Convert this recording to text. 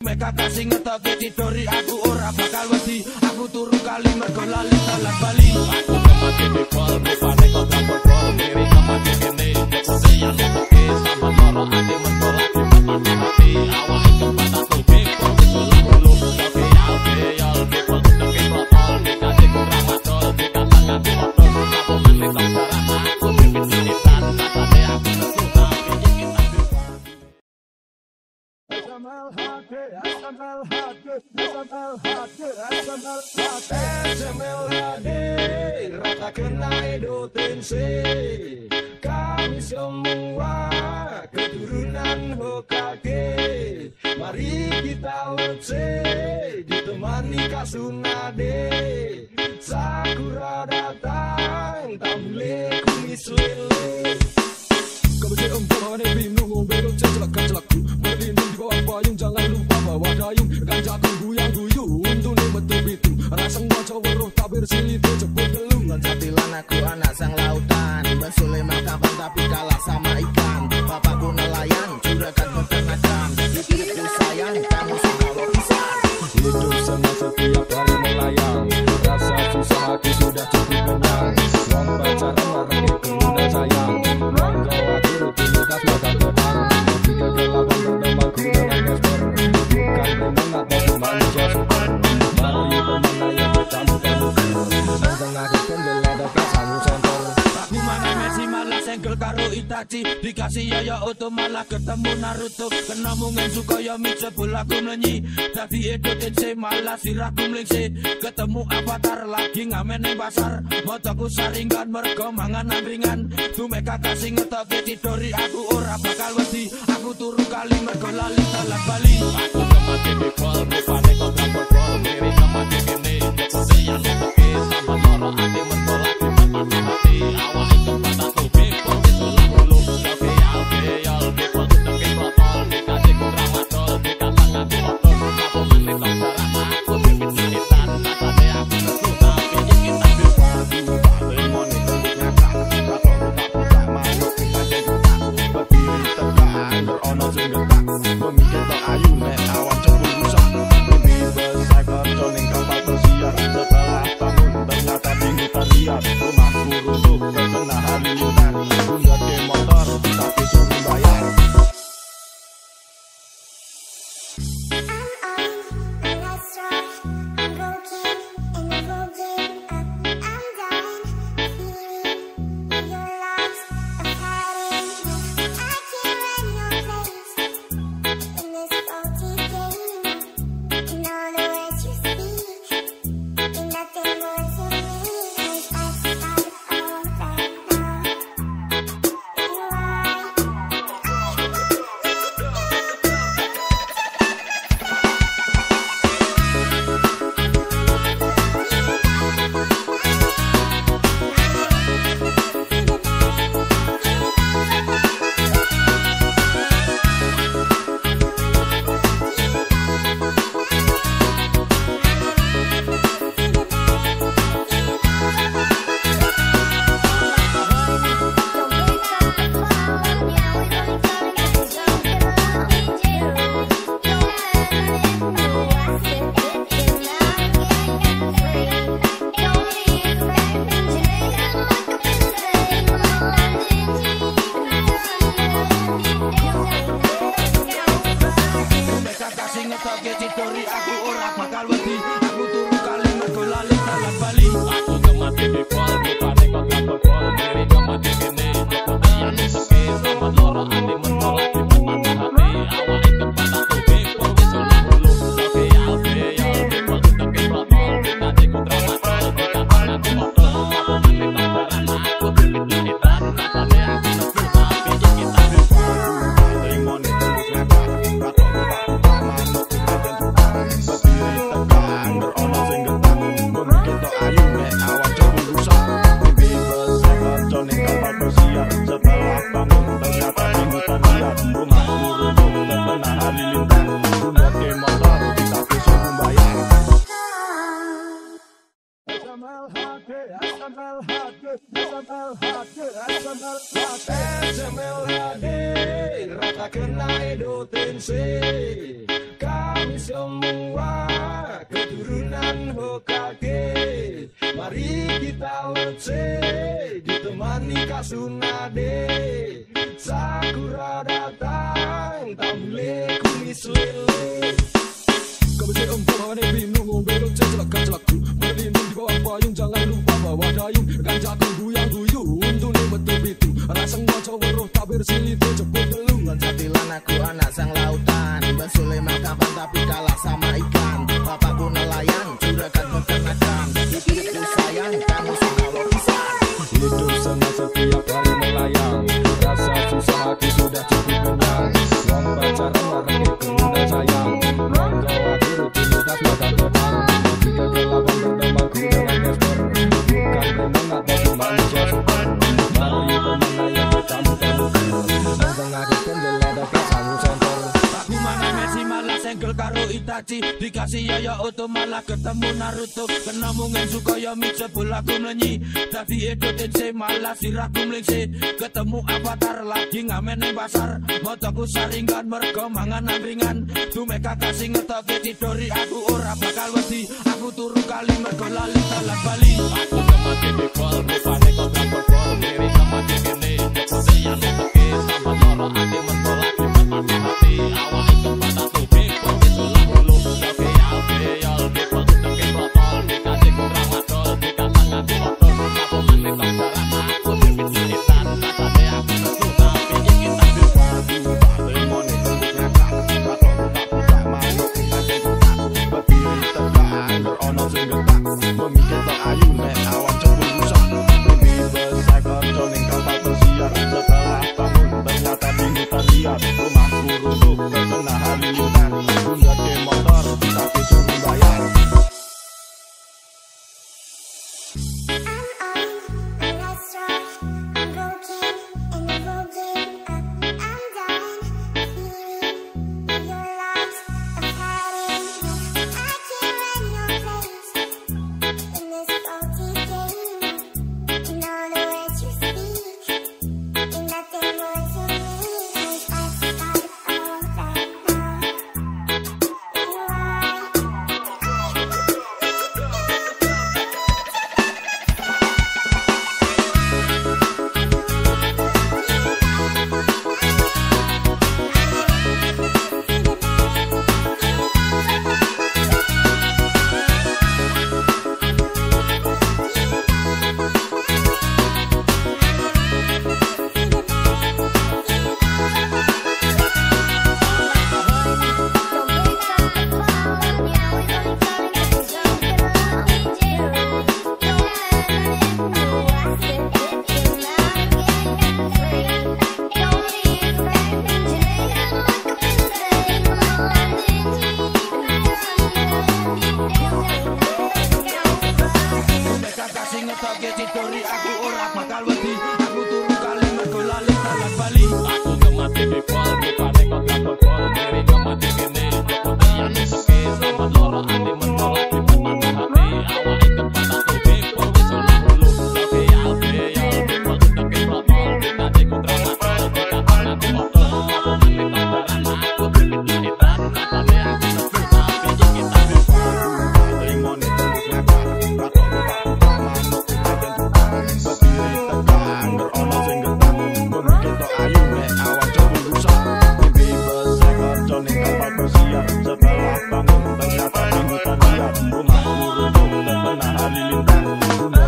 Mereka kasih ngetagi tidori aku ora bakal wedi. Aku turu kali mergo lali talang Bali. Aku mati di pol, bupane kota pol. Miri sama dini, mesti yang dibuki. Sama moro adi mentolak, mati mati. Awal itu patah tubi, kursi sulak dulu. Tapi alveol, dipol, deki protol. Dikasih kurang macol, dikatakan diotor. Kabuman di tangsara, aku mimpin sanitan. Katanya aku nesudah, bikin aku kami semua keturunan Hokage. Mari kita lece ditemani Kasunade. Sakura datang tambule kumis lele. Kamu jangan berani bingung belok celak-celakku. Berlindung di bawah payung jangan lupa bawa dayung. Ganja guyang guyu untung ni betul-betul. Rasang baca weruh tabir sini tu ceput gelung. Jatilan aku anak sang lautan. Mensulai makapan tapi kalah sama ikan. Bapakku nelayan juragan peternakan. Hidupku sayang kamu sebawa pisang. Hidup sama setiap hari melayang. Rasa susah aku sudah cukup kenal. Wambat cara marah itu dan sayang. Dikasih Yaya Oto malah ketemu Naruto. Kena mungin Sukaya mix sebul aku melenyi. Tadi Edo Tensei malah sirahku melingsi. Ketemu Avatar lagi ngamen di pasar. Motoku saringan mergo mangan ambringan. Tumeka kasih ngetoki tidori aku ora bakal wedi. Aku turu kali mergo lali talang Bali. Aku kemati di pol, bupane kota pol. Miri kemati gini, kemati yang dibuki. Sama moro ati mentolak, mati mati. Awal itu patah tubi, kunci sulak dulu. Tapi alveol, dipol, deki protol. Dikasih kurang macol, dikatakan diotor. Kabuman di tangsara, aku mimpin sanitan. Katanya aku nesudah, bikin aku padu. Balemon itu nyata, kato ruta-ruta. Manuk kita jengutak, berdiri tegak. Under ono jengutak, pemikir terayu nek awan cemburu rusak. Mimpi besar konconing kapal tersiar. Setelah tahun ternyata di hutan liar. Rumahku runtuh, terkena hari lunar. Bunda ke motor, tapi suruh bayar. semua keturunan Hokage. Mari kita lece ditemani Kasunade. Sakura datang tambule kumis lele. Kabeh umpama nebinu belok celak-celakku. Berlindung di bawah payung, jangan lupa bawa dayung. Ganjaku guyang-guyu untune betu-betu. Raseng moco weruh tabir silite jebul telung. Jatilan aku anak sang lautan. Ben Sule makapan tapi kalah sama ikan. Bapakku nelayan juragan peternakan. Ibu sayang kamu segala pisan. Hidup senang setiap hari melayang. Rasa susah hati sudah cukup kenyang. Wong pacaran bareng itu udah sayang. Main doa diri tidak sudah terbang. Jika gelabang berdamang ku dalam kasper. Bukan teman atau manusia super. Mari pemenangnya kita muka-muka. Nonton aku pembela dapat kamu center. Aku mana Messi malah senggel karo Itachi. Dikasih Yaya Oto malah ketemu Naruto. Kena mungen Tsukuyomi jebul aku mlenyi. Dadi Edo Tensei malah sirahku mlingsi. Ketemu Avatar lagi ngamen ning pasar. Motoku saringan mergo manganan ringan. Dumeka kasih ngetoke Chidori aku ora bakal wedi. Aku turu kali mergo lali talan Bali. Aku temake people rupane kok tak perform. Diri temake kene jeputian meteke. Sama loro ati mentolak mati mati. Awal itu pada tubi putih tolak dulu. Tapi alveol people teke protol. Dikasih kurang matol. Dikatakan motor. Kamu manik sangsara aku berbit-bitan. Katanya aku tentu tapi ingin tampil baru. Setelah bangun ternyata di hutan liar. Rumahku runtuh dan menahan lilitan.